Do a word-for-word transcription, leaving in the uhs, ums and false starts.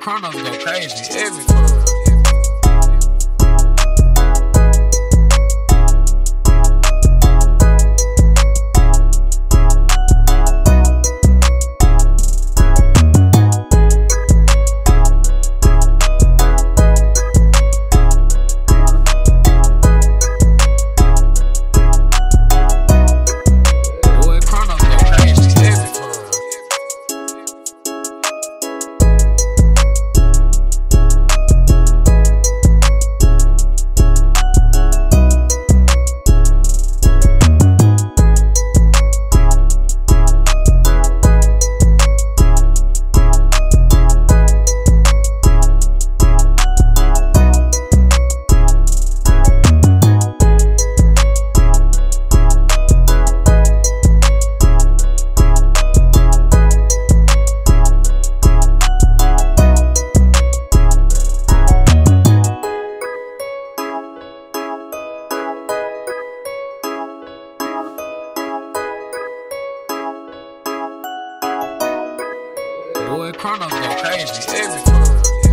Kronoz go crazy every time. Boy, Kronoz go crazy every time.